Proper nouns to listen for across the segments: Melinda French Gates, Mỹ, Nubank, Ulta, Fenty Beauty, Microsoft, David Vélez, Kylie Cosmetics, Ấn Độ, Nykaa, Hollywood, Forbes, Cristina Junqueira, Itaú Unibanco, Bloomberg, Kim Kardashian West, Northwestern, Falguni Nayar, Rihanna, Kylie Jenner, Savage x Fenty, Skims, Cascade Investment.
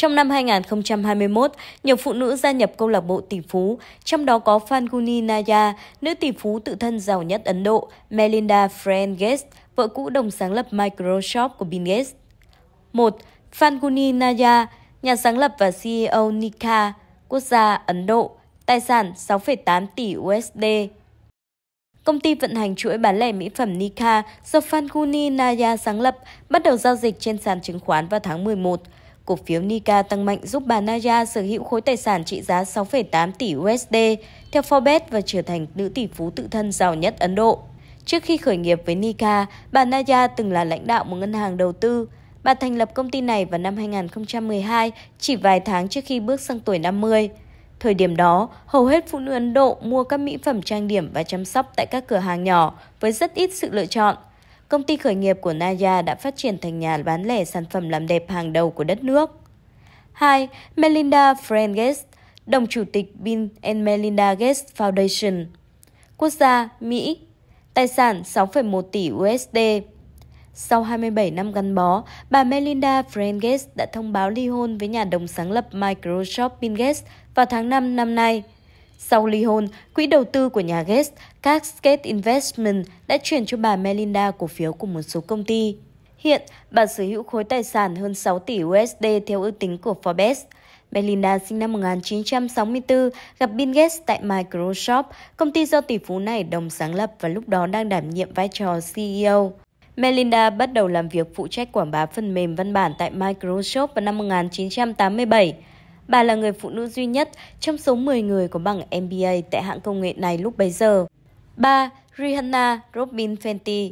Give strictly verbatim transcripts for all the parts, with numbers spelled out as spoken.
Trong năm hai nghìn không trăm hai mươi mốt, nhiều phụ nữ gia nhập câu lạc bộ tỷ phú, trong đó có Falguni Nayar, nữ tỷ phú tự thân giàu nhất Ấn Độ, Melinda French Gates, vợ cũ đồng sáng lập Microsoft của Bill Gates. một. Falguni Nayar, nhà sáng lập và xê e ô Nykaa, quốc gia Ấn Độ, tài sản sáu phẩy tám tỷ đô la. Công ty vận hành chuỗi bán lẻ mỹ phẩm Nykaa do Falguni Nayar sáng lập bắt đầu giao dịch trên sàn chứng khoán vào tháng mười một. Cổ phiếu Nykaa tăng mạnh giúp bà Nayar sở hữu khối tài sản trị giá sáu phẩy tám tỷ đô la theo Forbes và trở thành nữ tỷ phú tự thân giàu nhất Ấn Độ. Trước khi khởi nghiệp với Nykaa, bà Nayar từng là lãnh đạo một ngân hàng đầu tư. Bà thành lập công ty này vào năm hai nghìn không trăm mười hai, chỉ vài tháng trước khi bước sang tuổi năm mươi. Thời điểm đó, hầu hết phụ nữ Ấn Độ mua các mỹ phẩm trang điểm và chăm sóc tại các cửa hàng nhỏ với rất ít sự lựa chọn. Công ty khởi nghiệp của Nayar đã phát triển thành nhà bán lẻ sản phẩm làm đẹp hàng đầu của đất nước. hai. Melinda French Gates, đồng chủ tịch Bill and Melinda Gates Foundation, quốc gia Mỹ, tài sản sáu phẩy một tỷ đô la. Sau hai mươi bảy năm gắn bó, bà Melinda French Gates đã thông báo ly hôn với nhà đồng sáng lập Microsoft Bill Gates vào tháng năm năm nay. Sau ly hôn, quỹ đầu tư của nhà Gates, Cascade Investment, đã chuyển cho bà Melinda cổ phiếu của một số công ty. Hiện, bà sở hữu khối tài sản hơn sáu tỷ đô la theo ước tính của Forbes. Melinda sinh năm một nghìn chín trăm sáu mươi tư, gặp Bill Gates tại Microsoft, công ty do tỷ phú này đồng sáng lập và lúc đó đang đảm nhiệm vai trò xê e ô. Melinda bắt đầu làm việc phụ trách quảng bá phần mềm văn bản tại Microsoft vào năm một nghìn chín trăm tám mươi bảy. Bà là người phụ nữ duy nhất trong số mười người có bằng em bê a tại hãng công nghệ này lúc bấy giờ. ba. Rihanna Robin Fenty,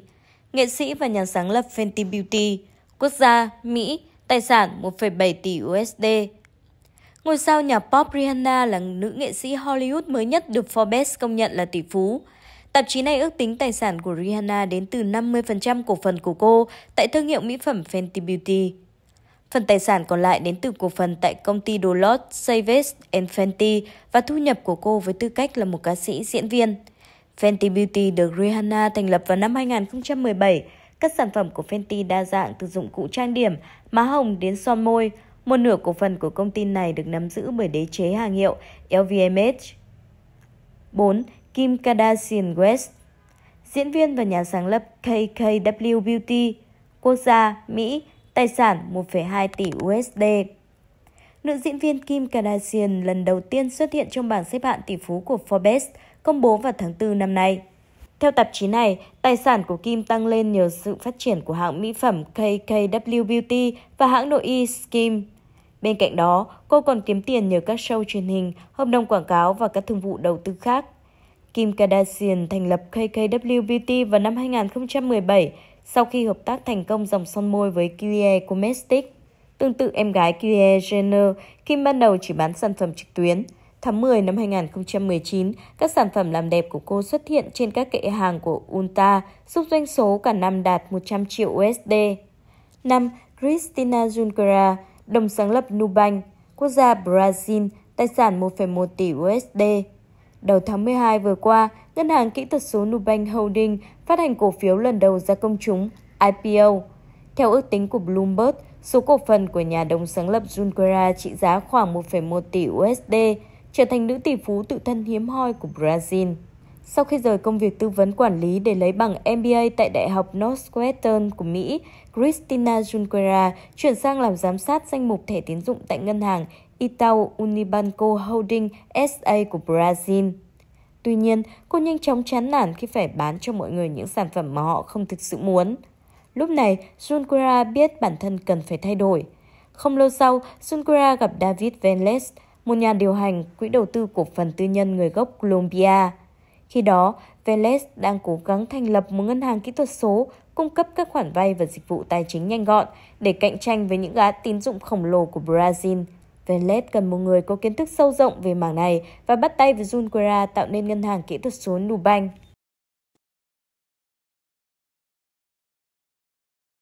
nghệ sĩ và nhà sáng lập Fenty Beauty, quốc gia Mỹ, tài sản một phẩy bảy tỷ đô la. Ngôi sao nhà pop Rihanna là nữ nghệ sĩ Hollywood mới nhất được Forbes công nhận là tỷ phú. Tạp chí này ước tính tài sản của Rihanna đến từ năm mươi phần trăm cổ phần của cô tại thương hiệu mỹ phẩm Fenty Beauty. Phần tài sản còn lại đến từ cổ phần tại công ty đồ lót Savage x Fenty và thu nhập của cô với tư cách là một ca sĩ diễn viên. Fenty Beauty được Rihanna thành lập vào năm hai nghìn không trăm mười bảy. Các sản phẩm của Fenty đa dạng từ dụng cụ trang điểm, má hồng đến son môi. Một nửa cổ phần của công ty này được nắm giữ bởi đế chế hàng hiệu lờ vê em hát. bốn. Kim Kardashian West, diễn viên và nhà sáng lập ca ca vê Beauty, quốc gia Mỹ, tài sản một phẩy hai tỷ đô la. Nữ diễn viên Kim Kardashian lần đầu tiên xuất hiện trong bảng xếp hạng tỷ phú của Forbes, công bố vào tháng tư năm nay. Theo tạp chí này, tài sản của Kim tăng lên nhờ sự phát triển của hãng mỹ phẩm ca ca vê Beauty và hãng nội y Skims. Bên cạnh đó, cô còn kiếm tiền nhờ các show truyền hình, hợp đồng quảng cáo và các thương vụ đầu tư khác. Kim Kardashian thành lập ca ca vê Beauty vào năm hai nghìn không trăm mười bảy sau khi hợp tác thành công dòng son môi với Kylie Cosmetics. Tương tự em gái Kylie Jenner, Kim ban đầu chỉ bán sản phẩm trực tuyến. Tháng mười năm hai nghìn không trăm mười chín, các sản phẩm làm đẹp của cô xuất hiện trên các kệ hàng của Ulta, giúp doanh số cả năm đạt một trăm triệu đô la. năm. Cristina Junqueira, đồng sáng lập Nubank, quốc gia Brazil, tài sản một phẩy một tỷ đô la. Đầu tháng mười hai vừa qua, ngân hàng kỹ thuật số Nubank Holding phát hành cổ phiếu lần đầu ra công chúng, i pê o. Theo ước tính của Bloomberg, số cổ phần của nhà đồng sáng lập Junqueira trị giá khoảng một phẩy một tỷ đô la, trở thành nữ tỷ phú tự thân hiếm hoi của Brazil. Sau khi rời công việc tư vấn quản lý để lấy bằng em bê a tại Đại học Northwestern của Mỹ, Cristina Junqueira chuyển sang làm giám sát danh mục thẻ tín dụng tại ngân hàng Itaú Unibanco Holding ét a của Brazil. Tuy nhiên, cô nhanh chóng chán nản khi phải bán cho mọi người những sản phẩm mà họ không thực sự muốn. Lúc này, Junqueira biết bản thân cần phải thay đổi. Không lâu sau, Junqueira gặp David Vélez, một nhà điều hành quỹ đầu tư cổ phần tư nhân người gốc Colombia. Khi đó, Vélez đang cố gắng thành lập một ngân hàng kỹ thuật số, cung cấp các khoản vay và dịch vụ tài chính nhanh gọn để cạnh tranh với những gã tín dụng khổng lồ của Brazil. Vélez cần một người có kiến thức sâu rộng về mảng này và bắt tay với Junqueira tạo nên ngân hàng kỹ thuật số Nubank.